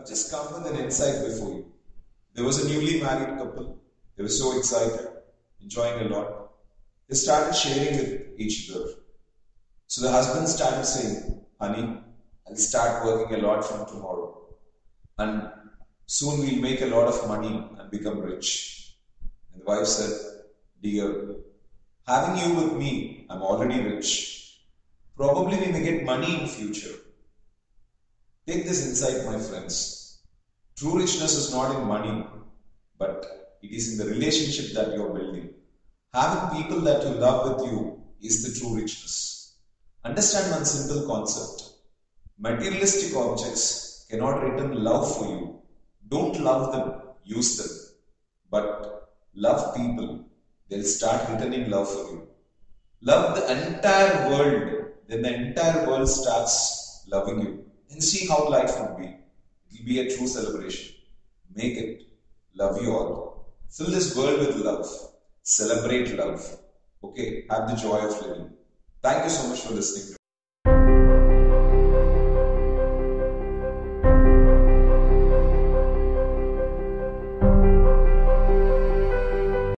I've just come with an insight before you. There was a newly married couple. They were so excited, enjoying a lot. They started sharing with each other. So the husband started saying, honey, I'll start working a lot from tomorrow. And soon we'll make a lot of money and become rich. And the wife said, dear, having you with me, I'm already rich. Probably we may get money in future. Take this insight, my friends. True richness is not in money, but it is in the relationship that you are building. Having people that you love with you is the true richness. Understand one simple concept. Materialistic objects cannot return love for you. Don't love them, use them. But love people, they'll start returning love for you. Love the entire world, then the entire world starts loving you. And see how life will be. It will be a true celebration. Make it. Love you all. Fill this world with love. Celebrate love. Okay, have the joy of living. Thank you so much for listening to